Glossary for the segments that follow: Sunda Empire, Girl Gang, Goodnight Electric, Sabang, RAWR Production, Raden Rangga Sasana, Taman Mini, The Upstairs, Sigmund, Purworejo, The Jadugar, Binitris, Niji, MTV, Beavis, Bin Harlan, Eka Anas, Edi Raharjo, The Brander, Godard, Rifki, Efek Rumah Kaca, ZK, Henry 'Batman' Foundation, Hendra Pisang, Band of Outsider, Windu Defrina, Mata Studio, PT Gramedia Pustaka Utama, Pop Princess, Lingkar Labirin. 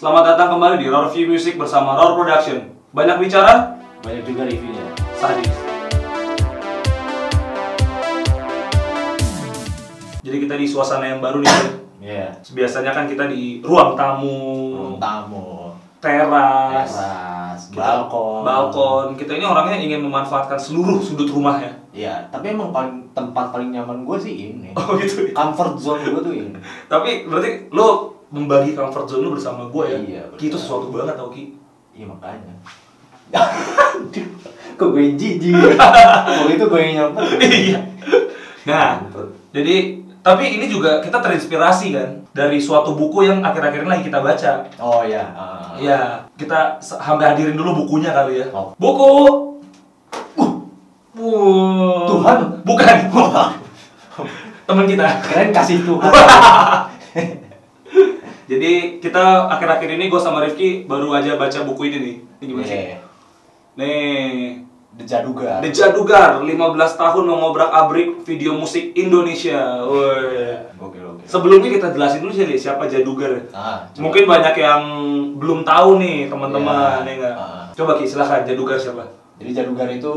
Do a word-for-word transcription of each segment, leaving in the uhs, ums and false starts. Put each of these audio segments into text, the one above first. Selamat datang kembali di RAWR View Music bersama RAWR Production. Banyak bicara, banyak juga reviewnya. Sadis. Jadi kita di suasana yang baru nih. Iya. Yeah. Biasanya kan kita di ruang tamu, ruang tamu, teras, teras kita, balkon. Balkon. Kita ini orangnya ingin memanfaatkan seluruh sudut rumahnya. Iya, tapi emang paling, tempat paling nyaman gue sih ini. Oh gitu. Ya? Comfort zone gue tuh ini. Tapi berarti lo membagi comfort zone lo bersama gue ya? Iya. Ki, itu sesuatu banget tau Ki. Iya makanya. Kok gue yang jijik? Kok itu gue yang nyampet? Iya. Nah, jadi tapi ini juga kita terinspirasi kan dari suatu buku yang akhir-akhir ini lagi kita baca. Oh iya. Uh, iya. Kita hampir hadirin dulu bukunya kali ya. Oh. Buku. Uh, Tuhan, bukan. Temen kita. Keren kasih Tuhan. Jadi kita akhir-akhir ini gue sama Rifki baru aja baca buku ini nih. Ini gimana sih? Yeah. Nih, The Jadugar. The Jadugar, lima belas tahun mengobrak-abrik video musik Indonesia. Woi. Oke, oke. Sebelumnya kita jelasin dulu sih siapa Jadugar. Ah, mungkin banyak yang belum tahu nih teman-teman, yeah. Ya enggak? Ah. Coba Ki, silahkan Jadugar siapa? Jadi Jadugar itu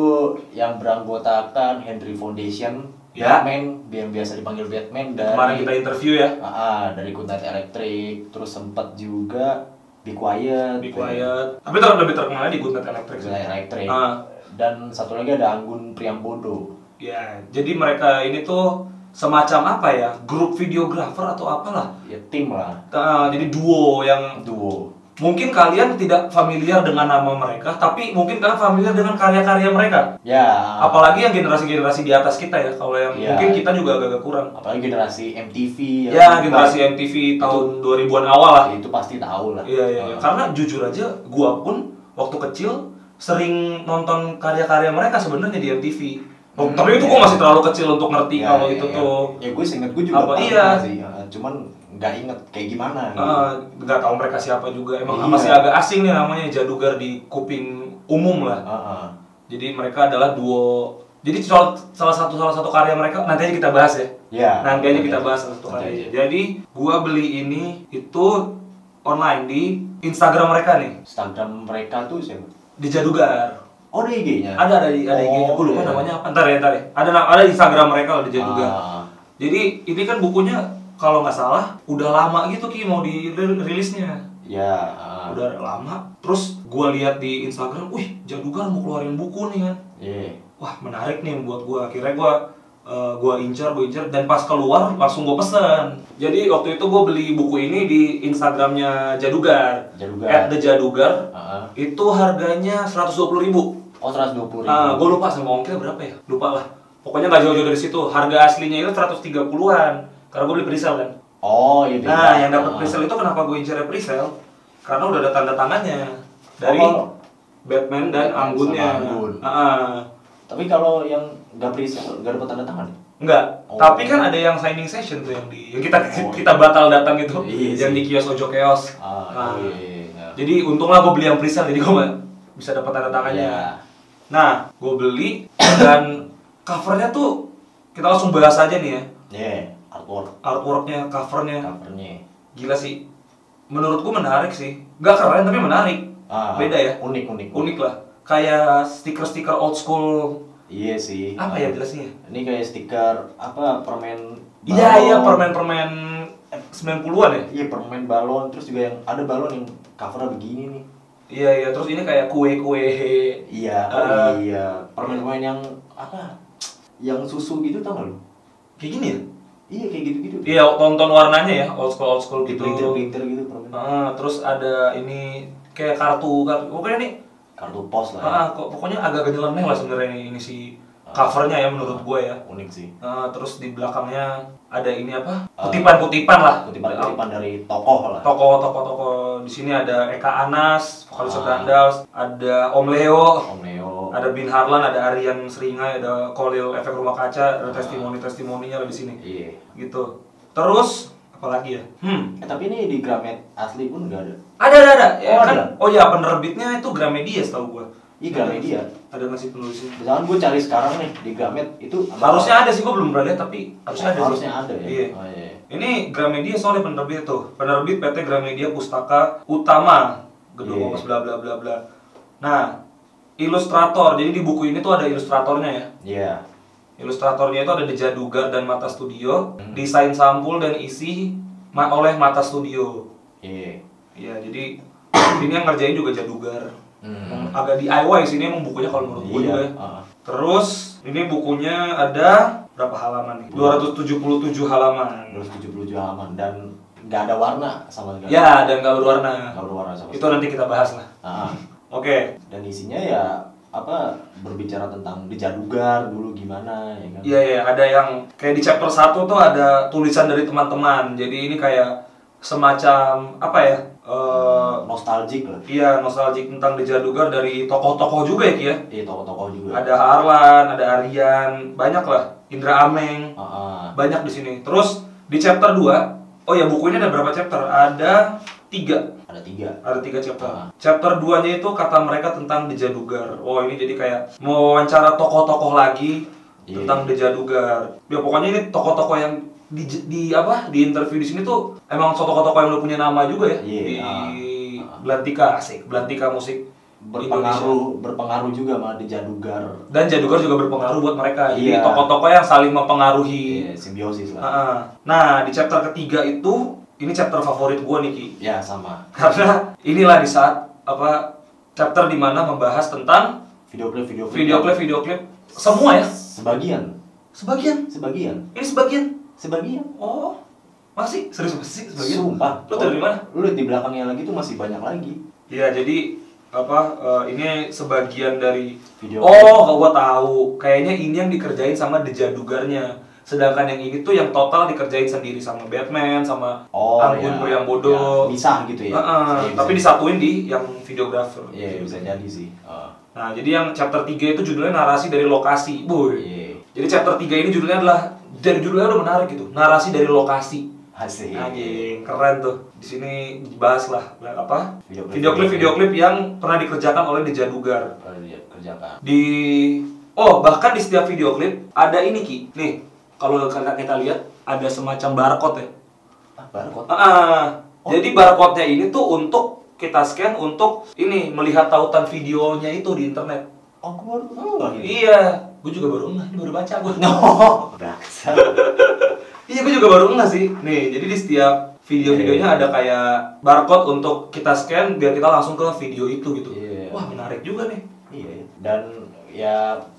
yang beranggotakan Henry Foundation. Ya. Batman, yang biasa dipanggil Batman dari kemarin kita interview ya. Ah, dari Goodnight Electric, terus sempat juga Be Quiet. Be Quiet. Tapi ter lebih terkenal di Goodnight Electric. Goodnight Electric. Ah. Dan satu lagi ada Anggun Priambodo. Ya, jadi mereka ini tuh semacam apa ya? Grup videographer atau apalah? Ya, tim lah. Nah, jadi duo yang duo. Mungkin kalian tidak familiar dengan nama mereka, tapi mungkin kalian familiar dengan karya-karya mereka. Ya. Apalagi yang generasi-generasi di atas kita ya, kalau yang ya. Mungkin kita juga agak-agak kurang. Apalagi generasi M T V. Ya, generasi baik. M T V tahun dua ribuan awal lah. Itu pasti tahu lah. Iya, iya. Uh. Karena jujur aja, gua pun waktu kecil sering nonton karya-karya mereka sebenarnya di M T V. Oh, hmm, tapi itu gue masih terlalu kecil untuk ngerti ya, kalau ya, itu ya. Tuh ya gue seinget gue juga apa, iya. Sih, cuman nggak inget kayak gimana nggak gitu. Tahu mereka siapa juga emang iya. Masih agak asing nih namanya Jadugar di kuping umum lah. Uh-huh. Jadi mereka adalah duo, jadi salah satu salah satu karya mereka nanti aja kita bahas ya, ya nanti aja kita bahas salah satu karya. Jadi gue beli ini itu online di Instagram mereka nih. Instagram mereka tuh siapa? Di Jadugar. Oh, ada I G-nya? Ada, ada, ada I G-nya. Gue lupa namanya apa. Ntar ya, ntar ya. Ada, ada Instagram mereka loh, The Jadugar. Ah. Jadi, ini kan bukunya kalau nggak salah, udah lama gitu, Ki, mau dirilisnya. Ya. Ah. Udah lama. Terus, gue lihat di Instagram, wih, Jadugar mau keluarin buku nih kan. Yeah. Wah, menarik nih buat gue. Akhirnya gue uh, gue incar, gue incar. Dan pas keluar, langsung gue pesen. Jadi, waktu itu gue beli buku ini di Instagramnya Jadugar. Jadugar. At The Jadugar. Ah. Itu harganya seratus dua puluh ribu. Oh, seratus dua puluh ribu. Ah, gue lupa sama ongkir berapa ya? Lupa lah. Pokoknya nggak jauh-jauh dari situ. Harga aslinya itu seratus tiga puluhan. Karena gue beli presale kan. Oh, iya. Nah, yang dapat presale itu kenapa gue incar presale? Karena udah ada tanda tangannya dari oh, Batman dan Batman Anggunnya. Anggun. Ah. Tapi kalau yang nggak presale, nggak dapat tanda tangan? Enggak. Oh. Tapi kan ada yang signing session tuh yang di yang kita oh, kita batal datang itu, iya, yang di kios ojo kios. Ah, nah. Iya, iya. Jadi untunglah gue beli yang presale, jadi gue bisa dapat tanda tangannya. Iya. Nah, gue beli dan covernya tuh kita langsung bahas aja nih ya. Yeah, artwork. Artworknya, covernya. Covernya. Gila sih. Menurut gue menarik sih. Gak keren tapi menarik. Ah, beda ya. Unik, unik. Unik lah. Kayak stiker-stiker old school. Iya sih. Apa ya jelasnya? Ini kayak stiker apa permen. Iya iya permen-permen sembilan puluhan ya. Iya permen balon. Terus juga yang ada balon yang covernya begini nih. Iya iya terus ini kayak kue-kue. Iya. Uh, iya. Permen-permen yang apa? Yang susu gitu tau gak lu? Kayak gini ya? Iya kayak gitu-gitu. Iya tonton warnanya ya, old school old school gitu. Printer-printer gitu permen. Nah, terus ada ini kayak kartu kartu. Pokoknya nih kartu pos lah. Ya. Nah, pokoknya agak nyeleneh lah sebenarnya ini, ini si covernya ya menurut gue ya. Unik sih. Nah, terus di belakangnya ada ini apa? Kutipan-kutipan lah. Kutipan-kutipan dari tokoh lah. Tokoh-tokoh-tokoh. Di sini ada Eka Anas, vokalis ah. Adams, ada Om Leo, Om Leo, ada Bin Harlan, ada Arian Seringai, ada Coleo, Efek Rumah Kaca, ada ah. testimoni-testimoninya lah di sini. Iya. Gitu. Terus apalagi ya? Hmm. Eh, tapi ini di Gramet asli pun nggak ada. Ada ada ada. Ya, oh, kan, ada. Oh ya penerbitnya itu Gramedia setahu gue. Iya Gramedia. ada nggak sih penulisnya? Misalkan gue cari sekarang nih di Gramet itu harusnya ada, ada sih, gue belum pernah lihat tapi harusnya ada. Harusnya sih. Ada ya. Iya. Oh, iya. Ini Gramedia soalnya penerbit tuh, penerbit P T Gramedia Pustaka Utama Gedung Kompas bla bla bla bla. Nah, ilustrator, jadi di buku ini tuh ada ilustratornya ya. Iya. Yeah. Ilustratornya itu ada The Jadugar dan Mata Studio, hmm. desain sampul dan isi ma oleh Mata Studio. Iya. Yeah. Iya, jadi ini yang ngerjain juga Jadugar. Hmm. Agak D I Y sini emang bukunya kalau menurut gue juga ya. Uh. Terus ini bukunya ada berapa halaman nih? dua ratus tujuh puluh tujuh halaman. dua ratus tujuh puluh tujuh halaman dan nggak ada warna sama sekali. Ya, dan nggak berwarna. Nggak berwarna sama sekali. Itu nanti kita bahas lah. Uh. Oke. Okay. Dan isinya ya apa, berbicara tentang The Jadugar dulu gimana ya kan? Iya, iya, ada yang kayak di chapter satu tuh ada tulisan dari teman-teman. Jadi ini kayak semacam apa ya? Uh, nostalgic lah. Iya, nostalgic tentang The Jadugar dari tokoh-tokoh juga ya, Ki ya? Iya, tokoh-tokoh juga. Ada Harlan, ada Arian, banyak lah. Indra Ameng, uh -huh. banyak di sini. Terus di chapter dua, oh ya buku ini ada berapa chapter? Ada tiga. Ada tiga. Ada tiga chapter. Uh -huh. Chapter dua-nya itu kata mereka tentang The Jadugar. Oh ini jadi kayak mau wawancara tokoh-tokoh lagi yeah. tentang The Jadugar. Ya pokoknya ini tokoh-tokoh yang Di, di apa di interview di sini tuh emang toko-toko yang udah punya nama juga ya yeah, di uh, uh, Belantika asik Belantika musik berpengaruh Indonesia. Berpengaruh juga sama The Jadugar dan Jadugar juga berpengaruh buat mereka yeah. Jadi toko-toko yang saling mempengaruhi yeah, simbiosis lah. Uh, nah di chapter ketiga itu ini chapter favorit gua nih Ki ya yeah, sama karena inilah di saat apa chapter dimana membahas tentang video klip video klip video klip video klip semua ya sebagian sebagian sebagian ini sebagian Sebagian? Oh, masih? Serius masih sebagian? Sumpah. Lu dari mana? Lu di belakangnya lagi tuh masih banyak lagi. Iya, jadi apa uh, ini sebagian dari video. Oh, gua tahu. Kayaknya ini yang dikerjain sama The Jadugarnya. Sedangkan yang ini tuh yang total dikerjain sendiri sama Batman, sama oh, Anggun Priambodo. Ya. Bisa gitu ya. Uh -uh. Bisa, tapi bisa. Disatuin di yang videografer. Iya, bisa jadi sih. Uh. Nah, jadi yang chapter tiga itu judulnya narasi dari lokasi. Boy. Yeah. Jadi chapter tiga ini judulnya adalah dari judulnya udah menarik gitu, narasi dari lokasi. Asik. Anjing, keren tuh. Di sini dibahas lah apa? Video klip video klip yang pernah dikerjakan oleh The Jadugar. Pernah dikerjakan. Di oh, bahkan di setiap video klip ada ini Ki. Nih, kalau kita lihat ada semacam barcode ya. Ah, barcode. Ah, ah. Oh. Jadi barcode-nya ini tuh untuk kita scan untuk ini melihat tautan videonya itu di internet. Oh, gue baru tahu ini. Iya. Gue juga baru enggak, baru baca gue. No. Iya, gue juga baru enggak sih. Nih, jadi di setiap video-videonya yeah. ada kayak barcode untuk kita scan biar kita langsung ke video itu gitu. Yeah. Wah, menarik juga nih. Iya. Yeah. Dan ya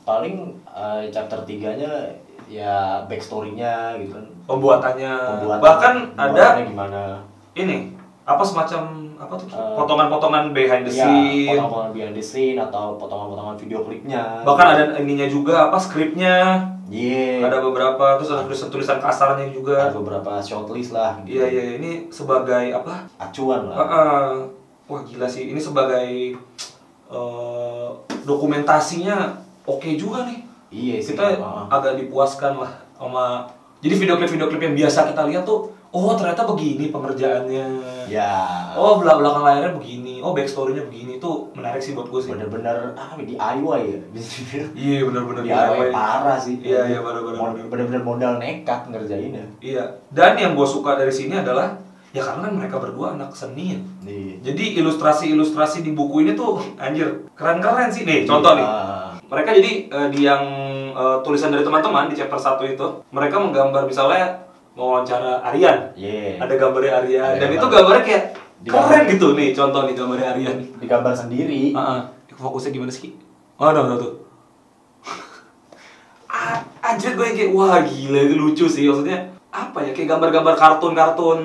paling uh, chapter tiga-nya ya backstory-nya gitu kan. Pembuatannya. Pembuatannya. Bahkan pembuatannya ada gimana? Ini apa semacam apa tuh? Potongan-potongan uh, behind the scene, iya, potongan-potongan behind the scene atau potongan-potongan video klipnya. Bahkan ada ininya juga apa skripnya. Iya. Yeah. Ada beberapa terus ada tulisan-tulisan kasarnya juga. Ada beberapa shortlist lah. Iya gitu. yeah, iya yeah. Ini sebagai apa? Acuan lah. Uh, uh. Wah gila sih ini sebagai uh, dokumentasinya oke okay juga nih. Iya. Yeah, kita yeah. agak dipuaskan lah sama. Jadi video klip-video klip yang biasa kita lihat tuh. Oh ternyata begini pengerjaannya. Ya. Oh belakang layarnya begini. Oh backstorynya begini. Itu menarik sih buat gue sih. Bener-bener ah D I Y ya. Iya bener-bener D I Y. Parah sih. Iya iya bener-bener. Bener-bener modal nekat ngerjainnya. Iya. Dan yang gue suka dari sini adalah ya karena kan mereka berdua anak seni ya. Iya. Jadi ilustrasi-ilustrasi di buku ini tuh anjir keren-keren sih. Nih contoh nih. Mereka jadi di yang tulisan dari teman-teman di chapter satu itu mereka menggambar misalnya mau wawancara Arian, yeah. ada gambarnya Arian, ada dan gambar. Itu gambarnya kayak digambar. Keren gitu nih, contoh nih gambarnya Arian. Digambar sendiri. Uh-uh. Fokusnya gimana sih? Oh, no, no, tuh. Anjir gue kayak, wah gila itu lucu sih, maksudnya apa ya? Kayak gambar-gambar kartun-kartun.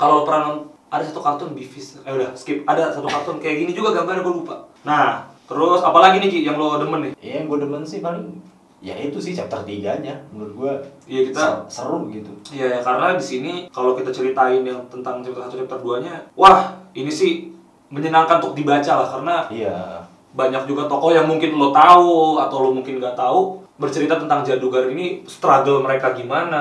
Kalau pernah ada satu kartun Beavis, eh udah skip. Ada satu kartun kayak gini juga gambarnya gue lupa. Nah, terus apalagi nih Ki yang lo demen nih? Iya, yang gue demen sih paling. Ya itu sih chapter tiga-nya menurut gua. Iya kita seru gitu. Iya karena di sini kalau kita ceritain yang tentang chapter satu chapter dua-nya, wah, ini sih menyenangkan untuk dibaca lah karena iya. banyak juga tokoh yang mungkin lo tahu atau lo mungkin nggak tahu. bercerita tentang Jadugar ini, struggle mereka gimana,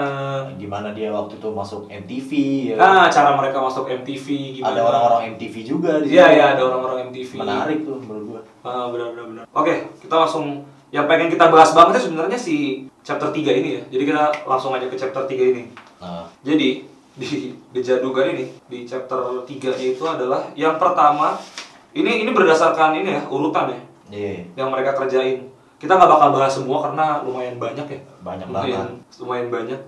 gimana dia waktu itu masuk M T V ya. Nah, cara mereka masuk M T V gimana. Ada orang-orang M T V juga di sini. Iya, iya, ada orang-orang M T V. Menarik tuh menurut gua. Ah, benar benar benar. Oke, kita langsung yang pengen kita bahas banget sih sebenarnya si chapter tiga ini ya. Jadi kita langsung aja ke chapter tiga ini. Nah. Jadi di The Jadugar ini di chapter tiga itu adalah yang pertama. Ini ini berdasarkan ini ya, urutan ya. Yeah. Yang mereka kerjain. Kita nggak bakal bahas semua karena lumayan banyak ya. Banyak banget. Lumayan, lumayan banyak.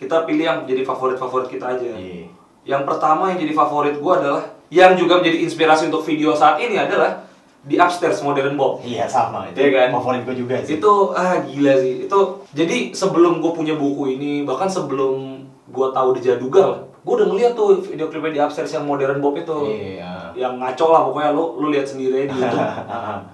Kita pilih yang jadi favorit-favorit kita aja. Yeah. Yang pertama yang jadi favorit gua adalah yang juga menjadi inspirasi untuk video saat ini adalah The Upstairs Modern Bob. Iya, yeah, sama. Itu ya kan? Favorit gua juga sih. Itu ah gila sih. Itu jadi sebelum gua punya buku ini, bahkan sebelum gua tahu The Jadugar, gue udah ngeliat tuh video klipnya di Upstairs yang Modern Bob itu. Iya. Yang ngaco lah pokoknya, lu lu lihat sendiri di YouTube.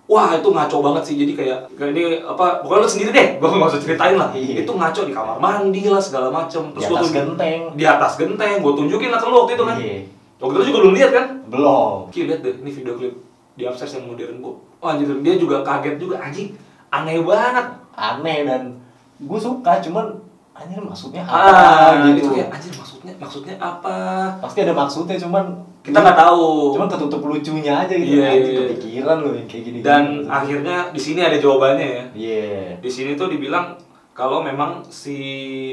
Wah, itu ngaco banget sih. Jadi kayak kayak ini apa, pokoknya lu sendiri deh, gue nggak usah ceritain lah. Iya. Itu ngaco di kamar mandi lah segala macem. Terus di atas gua genteng. Di atas genteng, gue tunjukin lah ke lu waktu itu kan. Iya. Waktu itu juga belum lihat kan? Belum. Oke, lihat deh ini video klip di Upstairs yang Modern Bob. Oh anjir, dia juga kaget juga, anjing. Aneh banget. Aneh dan gue suka, cuman anjir maksudnya apa ah, gitu. Itu kayak anjir maksudnya maksudnya apa? Pasti ada maksudnya cuman kita nggak tahu. Cuman ketutup lucunya aja gitu. Yeah, anjir, yeah. Kepikiran loh yang kayak gini. Dan gitu. Akhirnya di sini ada jawabannya ya. Iya. Yeah. Di sini tuh dibilang kalau memang si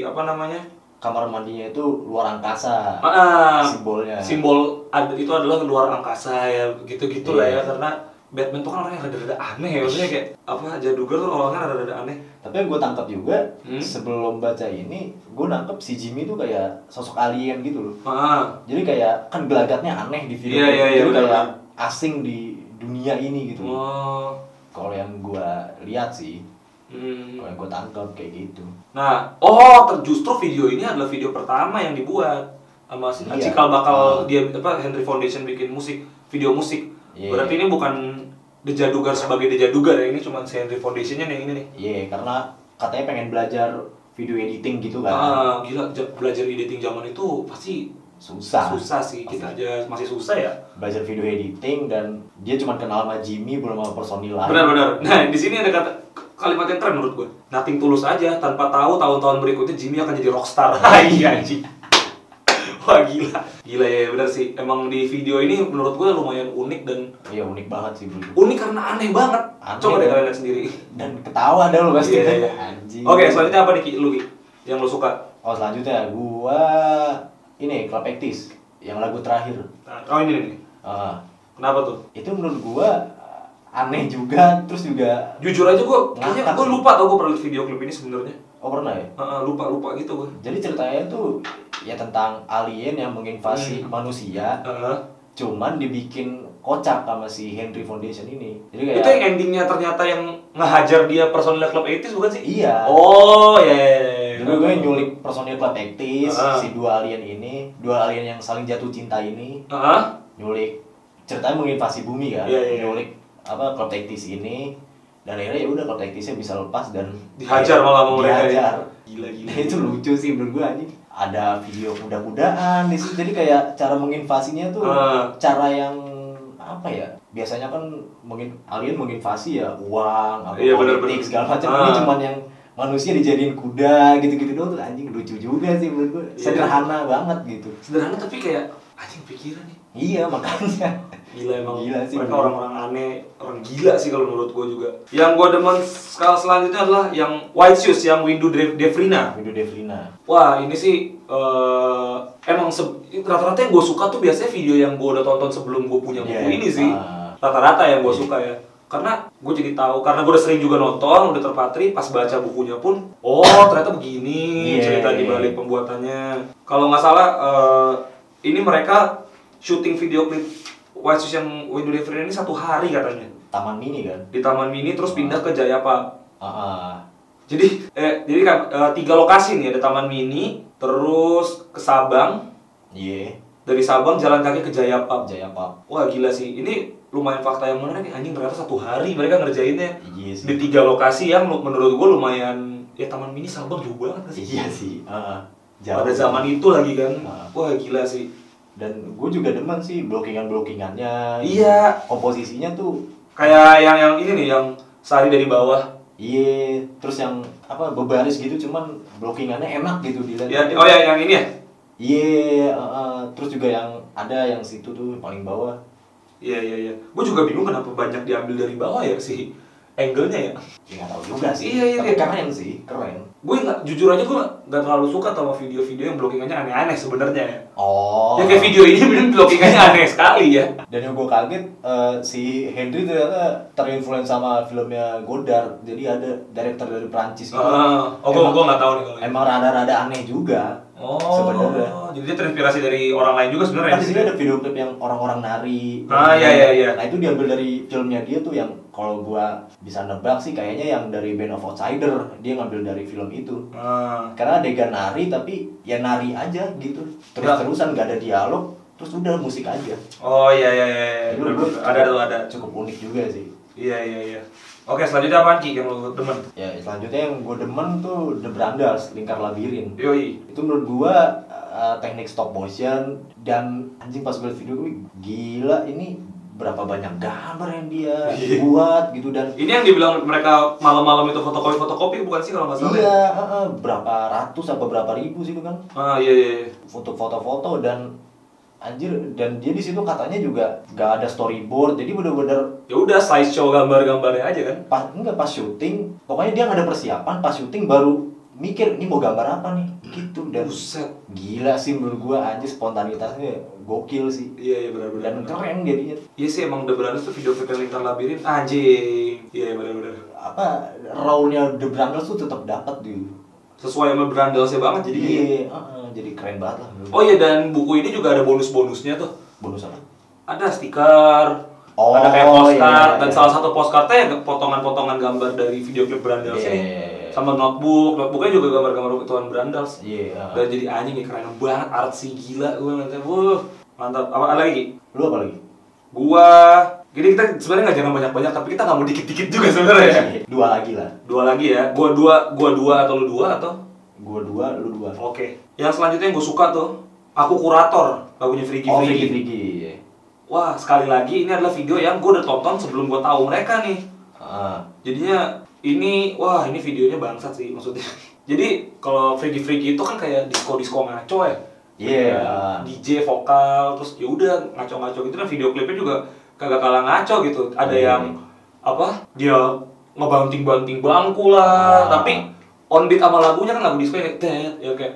apa namanya? Kamar mandinya itu luar angkasa. Ah, simbolnya. Simbol itu adalah luar angkasa ya, gitu-gitu lah yeah. Ya karena Batman tuh kan orangnya rada-rada aneh ya, maksudnya kayak apa, Jadugar tuh orangnya rada-rada aneh. Tapi yang gue tangkap juga, hmm? sebelum baca ini, gue nangkep si Jimmy tuh kayak sosok alien gitu loh. Ah. Jadi kayak, kan gelagatnya aneh di video, yeah, yeah, yeah, jadi yeah, kayak yeah. asing di dunia ini gitu. Oh. Kalau yang gue lihat sih, hmm. kalau yang gue tangkap kayak gitu. Nah, oh justru video ini adalah video pertama yang dibuat sama si yeah. cikal bakal uh. dia apa Henry Foundation bikin musik, video musik. Yeah. Berarti ini bukan The Jadugar sebagai The Jadugar ya, ini cuma si Henry Foundation-nya nih, ini nih. Iya, yeah, karena katanya pengen belajar video editing gitu kan. Ah, gila, belajar editing zaman itu pasti susah. Susah sih, pasti. Kita aja masih susah ya. Belajar video editing dan dia cuma kenal sama Jimmy, belum sama personil lain. Benar-benar. Nah, di sini ada kata kalimat yang keren menurut gue. Nothing tulus aja, tanpa tahu tahun-tahun berikutnya Jimmy akan jadi rockstar. Iya, anjing. Wah gila, gila ya, bener sih. Emang di video ini menurut gue lumayan unik dan iya unik banget sih bener. Unik karena aneh banget. Aneh, coba deh kalian lihat sendiri. Dan ketawa dah lo pasti. Iya, iya. Anjing. Oke, okay, selanjutnya apa nih Ki, lu Ki? Yang lo suka? Oh selanjutnya gua ini Club Actis yang lagu terakhir. Oh ini nih. Uh, Kenapa tuh? Itu menurut gua aneh juga, terus juga jujur aja gue, kayaknya gue lupa tau gue pernah lihat video klip ini sebenarnya. Oh pernah ya? Uh, uh, lupa lupa gitu gue. Jadi ceritanya tuh ya tentang alien yang menginvasi hmm. manusia, uh-huh. cuman dibikin kocak sama si Henry Foundation ini. Jadi kayak itu yang endingnya ternyata yang ngehajar dia personil Club Actis bukan sih? Iya. Oh ya. Yeah, yeah, yeah. Jadi gue nyulik personil Club Actis, uh-huh. si dua alien ini, dua alien yang saling jatuh cinta ini, uh-huh. nyulik ceritanya menginvasi bumi kan, yeah, yeah. nyulik apa Club Actis ini. Dan akhirnya ya udah Club Actisnya bisa lepas dan dihajar malah mau dihajar. Gila-gila. Nah, itu lucu sih menurut gue anjing. Ada video kuda-kudaan di situ, jadi kayak cara menginvasinya tuh uh. cara yang apa ya? Biasanya kan mungkin alien menginvasi ya uang, apa iya, politik segala macam. Uh. Ini cuman yang manusia dijadiin kuda gitu-gitu doang tuh anjing, lucu juga sih menurut gue. Yeah. Sederhana banget gitu. Sederhana tapi kayak anjing pikiran nih. Iya makanya. Gila emang, gila sih, mereka orang-orang aneh, orang gila sih kalau menurut gue juga. Yang gue demen skala selanjutnya adalah yang White Shoes, yang Windu Defrina. Windu Defrina. Wah ini sih uh, emang rata-rata yang gue suka tuh biasanya video yang gue udah tonton sebelum gue punya buku yeah. ini sih. Rata-rata yang gue yeah. suka ya. Karena gue jadi tahu, karena gue udah sering juga nonton, udah terpatri, pas baca bukunya pun, oh ternyata begini yeah. cerita dibalik pembuatannya. Kalau nggak salah uh, ini mereka syuting video klip White Shoes yang Windu Defrina ini satu hari katanya. Taman Mini kan? Di Taman Mini terus pindah ke Jaya Pak. Uh -uh. Jadi eh jadi kan eh, tiga lokasi nih, ada Taman Mini, terus ke Sabang. Iya. Yeah. Dari Sabang jalan kaki ke Jaya Pak. Jaya Pak. Wah gila sih. Ini lumayan fakta yang menarik nih anjing, ternyata satu hari mereka ngerjainnya. Yes, di tiga lokasi yang menurut gua lumayan ya. Taman Mini Sabang jauh banget sih. Iya sih. Uh, Pada zaman itu lagi kan. Uh. Wah gila sih. Dan gue juga demen sih blockingan-blockingannya. Iya. Komposisinya tuh kayak yang yang ini nih, yang sehari dari bawah. Iya. Terus yang apa bebaris gitu, cuman blockingannya enak gitu dilihat. Ya, oh ya yang ini ya? Iya, yeah, uh, uh, terus juga yang ada yang situ tuh paling bawah. Iya yeah, iya yeah, iya. Yeah. Gue juga bingung kenapa banyak diambil dari bawah ya sih angle-nya ya. Ya gak tau juga sih. Iya iya. Tapi keren sih, keren. Gue nggak, jujur aja gue nggak terlalu suka sama video-video yang blockingannya aneh-aneh sebenarnya ya. Oh. Ya kayak video ini bener blockingannya aneh sekali ya. Dan yang gue kaget uh, si Henry ternyata terinfluence sama filmnya Godard. Jadi ada director dari Perancis gitu. Uh, oh emang, gue nggak tahu nih kalau. Emang rada-rada aneh juga. Oh. Sebenarnya. Jadi dia terinspirasi dari orang lain juga sebenarnya. Kan di sini ada video klip yang orang-orang nari. Ah iya iya iya. Nah itu diambil dari filmnya dia tuh yang kalau gue bisa nebak sih kayaknya yang dari Band of Outsider dia ngambil dari film itu. Hmm. Karena adegan nari tapi ya nari aja gitu terus-terusan gak ada dialog, terus udah musik aja. Oh iya iya iya cukup, ada tuh ada cukup unik juga sih. Iya iya iya. Oke selanjutnya apaan Ki yang lo demen? Ya selanjutnya yang gue demen tuh The Brander, Lingkar Labirin. Yoi. Itu menurut gue uh, teknik stop motion dan anjing pas gue video gue gila ini berapa banyak gambar yang dia yeah. buat gitu. Dan ini yang dibilang mereka malam-malam itu fotokopi-fotokopi bukan sih kalau nggak salah? Iya, uh, berapa ratus apa berapa ribu sih itu kan? Ah iya iya. Untuk foto-foto dan anjir, dan dia di situ katanya juga gak ada storyboard, jadi bener-bener ya udah slideshow gambar-gambarnya aja kan? Pas enggak pas syuting, pokoknya dia nggak ada persiapan, pas syuting baru mikir ini mau gambar apa nih gitu. Dan buset gila sih menurut gua aja spontanitasnya gokil sih. Iya iya benar-benar dan keren jadinya. Iya sih emang The Brander tuh video klip Lingkar Labirin anjing. Iya benar-benar apa raw-nya The Brander tuh tetap dapat dulu sesuai sama Brandersnya banget jadi iya uh, jadi keren banget lah. Oh iya dan buku ini juga ada bonus-bonusnya tuh. Bonus apa? Ada stiker. Oh, ada kayak postcard, iya, iya, dan iya. salah satu postcardnya potongan-potongan gambar dari video klip Brander sih. Yeah, yeah, yeah. Sama notebook, notebooknya juga gambar-gambar ketuan Brander. Iya. Yeah, dan uh. jadi anjing ya keren banget, artsy gila gue nanti. Wuh, mantap. Apa ada lagi? Lu apa lagi? Gua. Jadi kita sebenarnya nggak jangan banyak-banyak, tapi kita nggak mau dikit-dikit juga sebenarnya. Dua lagi lah. Dua lagi ya. Gua dua, gua dua atau lu dua atau? Gua dua, lu dua. Oke. Okay. Yang selanjutnya yang gue suka tuh, Aku Kurator, lagunya Frigi. Oh, Frigi. Frigi. Wah, sekali lagi ini adalah video yang gue udah tonton sebelum gue tahu mereka nih. Uh. Jadinya ini, wah ini videonya bangsat sih maksudnya. Jadi kalau Frigi Frigi itu kan kayak disco-disco ngaco ya. Iya. Yeah. D J vokal, terus ya udah ngaco-ngaco gitu kan video klipnya juga kagak kalah ngaco gitu. Ada hmm. yang apa? Dia ngebanting-banting bangku lah, uh. tapi on beat sama lagunya kan lagu disco yang kayak ya kayak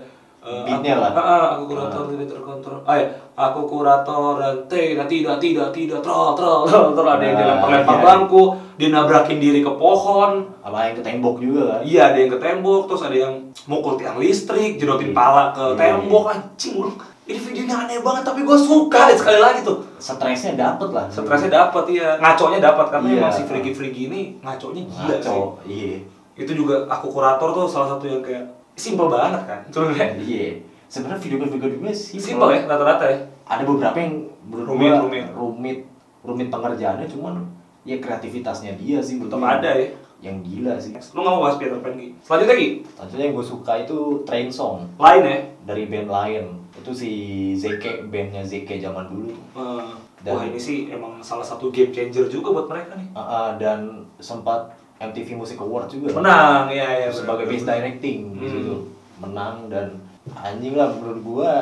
beatnya lah. Aku kurator tidak terkontrol. Ah ya, aku kurator tidak tidak tidak tidak trol trol trol ada yang lempar-lempar bangku, dia nabrakin diri ke pohon, ada yang ke tembok juga kan? Iya ada yang ke tembok, terus ada yang mukul tiang listrik, jedotin pala ke tembok, anjing lu. Ini videonya aneh banget tapi gue suka sekali lagi tuh. Stresnya dapet lah. Stresnya dapet iya, ngaconya dapet karena emang si Frigi Frigi ini ngaconya gila sih. Iya. Itu juga aku kurator tuh salah satu yang kayak simple banget kan? Sebenernya? Iya. Sebenernya video-video-videonya simple. Simple ya? Rata-rata ya? Ada beberapa yang rumit, rumit, rumit, rumit pengerjaannya, cuman ya kreativitasnya dia sih. Tetep ada ya? Yang gila sih. Lu gak mau bahas Peter Pan, Gi? Selanjutnya, Gi? Selanjutnya yang gue suka itu Train Song. LAIN ya? Dari band LAIN. Itu si Z K, bandnya Z K zaman dulu. Uh, wah ini sih emang salah satu game changer juga buat mereka nih. Uh, uh, dan sempat M T V Music Award juga menang ya, ya sebagai best directing hmm. gitu menang. Dan anjing lah menurut gua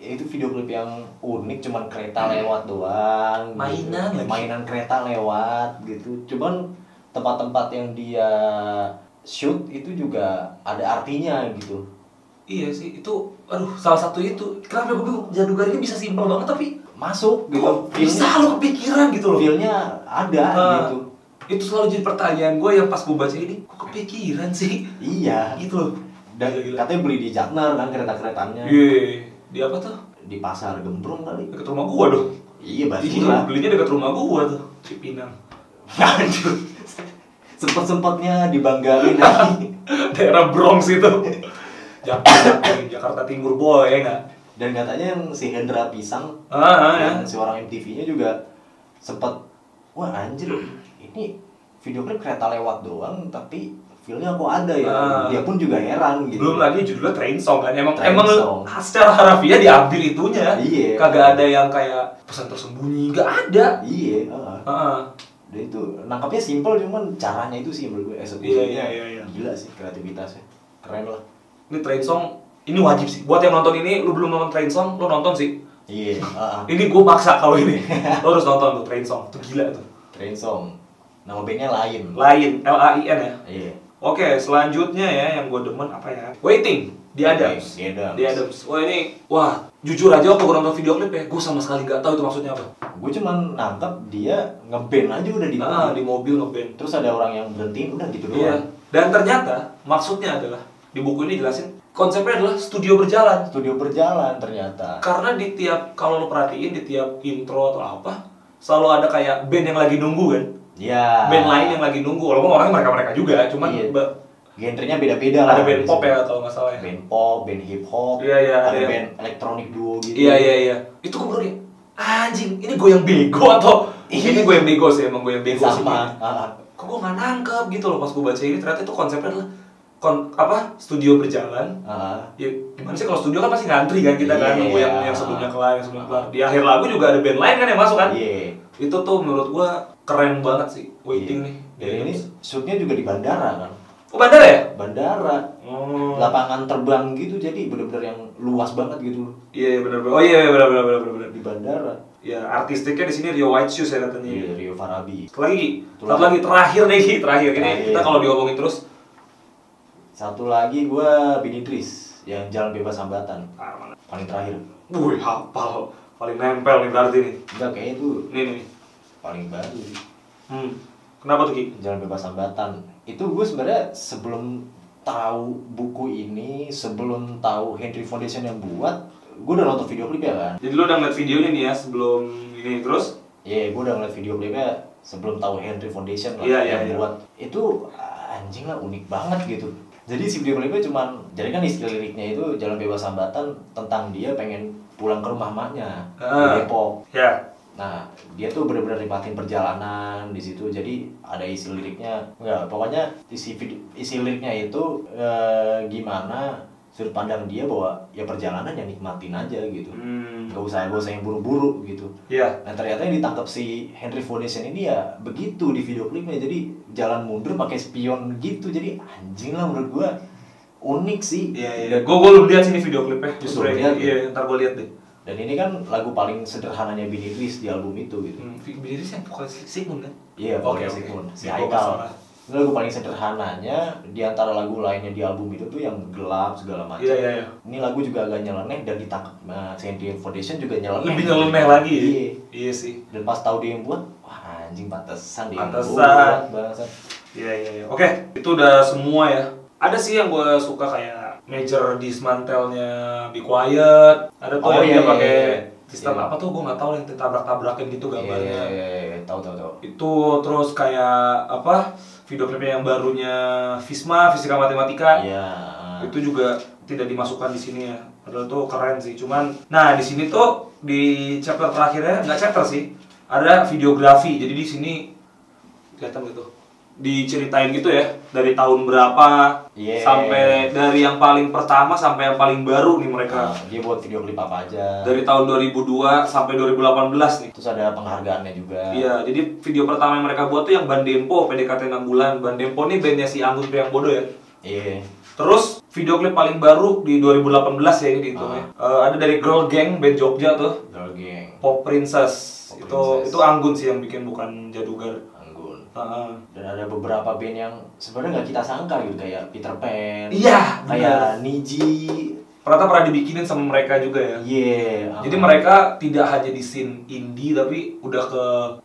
itu video klip yang unik, cuman kereta lewat doang mainan gitu. Mainan kereta lewat gitu, cuman tempat-tempat yang dia shoot itu juga ada artinya gitu. Iya sih itu aduh salah satu itu kenapa gue Jadugar ini bisa simpel banget tapi masuk gitu. Kok bisa lo kepikiran gitu loh, feel-nya ada uh. gitu. Itu selalu jadi pertanyaan gue yang pas gue baca ini, kok kepikiran sih? Iya. Gitu loh. Dan gila, katanya beli di Jatner kan kereta-keretanya. Iya. Di apa tuh? Di pasar Gembrong kali. Dekat rumah gue dong. Iya, Basura. Belinya dekat rumah gue tuh. Cipinang. Aduh. Sempet-sempetnya dibanggain lagi. Daerah Bronx itu. Jakarta, Jakarta Timur boy, ya nggak? Dan katanya yang si Hendra Pisang, ah, ah, yang ya. Si orang M T V-nya juga sempet, wah anjir. Ini video klip kereta lewat doang, tapi feel-nya kok ada ya. Uh, Dia pun juga heran gitu. Belum lagi judulnya Train Song kan. Emang Train emang song. Secara harafiah diambil itunya. Iya. Kagak ada yang kayak pesan tersembunyi, gak ada. Iya. Uh. Uh. Udah itu, nangkapnya simple, cuman caranya itu sih menurut gue eksekusinya. Iya, iya, iya. Gila sih kreativitasnya, keren lah. Ini Train Song, ini wajib sih. Buat yang nonton ini, lu belum nonton Train Song, lu nonton sih. Iya. Uh -uh. Ini gue paksa kalau ini, lu harus nonton tuh Train Song, tuh gila tuh. Train Song, nama bandnya LAIN. LAIN, L A I N ya. Iya. Oke, selanjutnya ya yang gue demen apa ya? Waiting di Adams. Di Adams. Di Adams. Wah ini, wah jujur aja waktu gue nonton video klip ya, gue sama sekali nggak tahu itu maksudnya apa. Gue cuman nangkep dia ngeband aja udah di mobil. Ah, di mobil ngeband. Terus ada orang yang berhentiin udah gitu doang. Iya. Dan ternyata maksudnya adalah di buku ini jelasin konsepnya adalah studio berjalan. Studio berjalan ternyata. Karena di tiap kalau lo perhatiin di tiap intro atau apa selalu ada kayak band yang lagi nunggu kan. Iya. Band lain yang lagi nunggu. Walaupun orangnya mereka-mereka juga, cuman iya. Genrenya beda-beda lah. Ada band pop ya kalau nggak salah ya. Band pop, band hip hop, iya, iya, ada iya. Band elektronik duo gitu. Iya iya iya. Itu gue bener ya. Anjing, ini gue yang bego atau ini gue yang bego sih, emang gue yang bego sih. Sama. Kok gue nggak nangkep gitu loh pas gue baca ini ternyata itu konsepnya adalah kon apa studio berjalan. Uh. Ya gimana sih kalau studio kan pasti ngantri kan kita yeah. Kan nunggu yang yang sebelumnya kelar, yang sebelumnya kelar. Di akhir lagu juga ada band lain kan yang masuk kan. Yeah. Itu tuh menurut gue keren banget sih Waiting yeah. Nih. Dari ini shootnya juga di bandara kan. Oh, bandara ya? Bandara. Oh. Lapangan terbang gitu, jadi bener-bener yang luas banget gitu. Iya, yeah, bener-bener. Oh iya, yeah, bener-bener bener-bener di bandara. Ya, yeah, artistiknya di sini Rio White Shoes ya katanya. Iya, yeah, Rio Farabi. Satu lagi, satu lagi terakhir nih, terakhir ini yeah, kita yeah. Kalau diomongin terus. Satu lagi gua Binitris yang Jalan Bebas Hambatan. Ah, paling terakhir. Wih, hafal. Paling nempel nih berarti nih. Enggak kayaknya itu. Nih nih. Paling baru. Hmm. Kenapa tuh Ki? Jalan Bebas Hambatan. Itu gue sebenarnya sebelum tahu buku ini, sebelum tahu Henry Foundation yang buat, gue udah nonton video klipnya kan. Jadi lu udah ngeliat videonya nih ya sebelum ini terus? Iya, yeah, gue udah ngeliat video klipnya sebelum tahu Henry Foundation lah yeah, yang yeah, buat. Yeah. Itu anjing lah unik banget gitu. Jadi si video klipnya cuman, jadi kan istri liriknya itu Jalan Bebas Hambatan tentang dia pengen pulang ke rumah maknya uh, di Depok. Yeah. Nah, dia tuh bener-bener nikmatin perjalanan di situ. Jadi ada isi liriknya. Enggak, pokoknya isi video, isi liriknya itu e, gimana sudut pandang dia bahwa ya perjalanan yang nikmatin aja gitu. Hmm. Gak usah gak usah yang buru-buru gitu. Iya. Yeah. Nah, ternyata yang ditangkap si Henry Foundation ini ya begitu di video klipnya. Jadi jalan mundur pakai spion gitu. Jadi anjing lah menurut gua. Unik sih. Iya, iya. Gua gua belum lihat sini video klipnya. Justru ya. Iya, ntar gua lihat deh. Dan ini kan lagu paling sederhananya Binitris di album itu gitu. Hmm, Binitris yang vokalis Sigmund kan? Iya, vokalis Sigmund. Si Haikal. Ini lagu paling sederhananya di antara lagu lainnya di album itu tuh yang gelap segala macam. Iya, iya, iya. Ini lagu juga agak nyeleneh dan ditangkap nah, Henry Foundation juga nyeleneh. Lebih nyeleneh lagi. Iya. Iya sih. Dan pas tahu dia yang buat, wah anjing pantesan dia. Pantesan. Iya, iya, iya. Oke, itu udah semua ya. Ada sih yang gue suka kayak major dismantelnya Be Quiet. Ada tuh oh, yang iya, dia iya, pakai iya, sistem iya. Apa tuh gue nggak tahu yang ditabrak-tabrakin gitu gambarnya. Iya, iya, iya, iya. Tahu, tahu, tahu. Itu terus kayak apa? Video klipnya yang barunya Fisma, Fisika Matematika. Iya. Itu juga tidak dimasukkan di sini ya. Padahal tuh keren sih. Cuman nah, di sini tuh di chapter terakhirnya nggak chapter sih. Ada videografi. Jadi di sini kelihatan gitu. Diceritain gitu ya dari tahun berapa yeah. Sampai dari yang paling pertama sampai yang paling baru nih mereka. Nah, dia buat video klip apa aja dari tahun dua ribu dua sampai dua ribu delapan belas nih. Terus ada penghargaannya juga. Iya, jadi video pertama yang mereka buat tuh yang Bandempo P D K T enam bulan. Bandempo nih bandnya si Anggun Priambodo ya. Iya yeah. Terus video klip paling baru di dua ribu delapan belas ya ini gitu ah. Ya. Uh, ada dari Girl Gang band Jogja tuh. Girl Gang. Pop Princess. Pop itu Princess. Itu Anggun sih yang bikin bukan Jadugar. Dan ada beberapa band yang sebenarnya nggak kita sangka gitu kayak Peter Pan, iya, kayak bener. Niji, ternyata pernah dibikinin sama mereka juga ya. Iya. Yeah, jadi um. mereka tidak hanya di scene indie tapi udah ke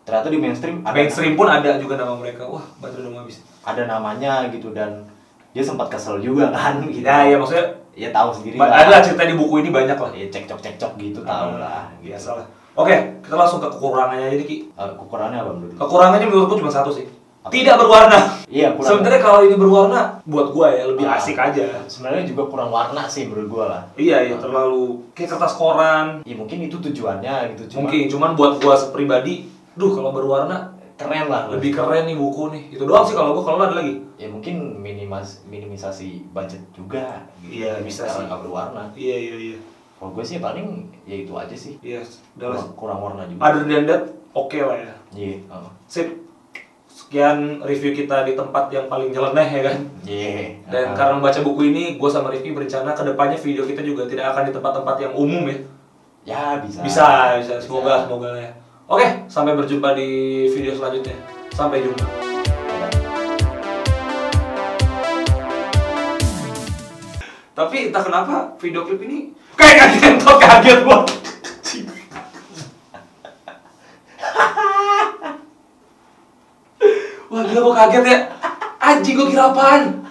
ternyata di mainstream. Ada mainstream pun ada juga nama mereka. Wah, baterai udah habis. Ada namanya gitu dan dia sempat kesel juga kan. Gitu. Nah, ya maksudnya ya tahu sendiri. Ada lah cerita di buku ini banyak lah. Ya cekcok-cekcok gitu uh, tahu lah. Gitu. Biasa lah. Oke, kita langsung ke kekurangannya aja nih Ki. Uh, kekurangannya apa menurut? Kekurangannya menurutku cuma satu sih. Apa? Tidak berwarna. Iya, kurang. Sebenarnya kalau ini berwarna buat gua ya lebih ah, asik aja. Sebenarnya juga kurang warna sih menurut gua lah. Iya, iya, terlalu kayak kertas koran. Iya, mungkin itu tujuannya gitu cuman. Mungkin cuman buat gua pribadi, duh kalau berwarna keren lah. Lebih keren nih buku nih. Itu doang sih kalau gua kalau ada lagi. Ya mungkin minimas minimisasi budget juga gitu. Iya, bisa sih kalau berwarna. Iya, iya, iya. Kalau gue sih paling ya itu aja sih. Iya, yes, kurang warna juga. Other than that, oke okay lah ya. Iya. Yeah. Uh. Sip. Sekian review kita di tempat yang paling nyeleneh, ya kan? Yeah. Dan uh-huh. karena membaca buku ini, gue sama Rifki berencana kedepannya video kita juga tidak akan di tempat-tempat yang umum, ya? Ya, bisa. Bisa, bisa. Semoga, bisa. Semoga ya. Oke, sampai berjumpa di video selanjutnya. Sampai jumpa. Tapi entah kenapa video klip ini kayak ngentot, kaget gua. Wah gila, gua kaget ya. Anjing, gua kira apaan?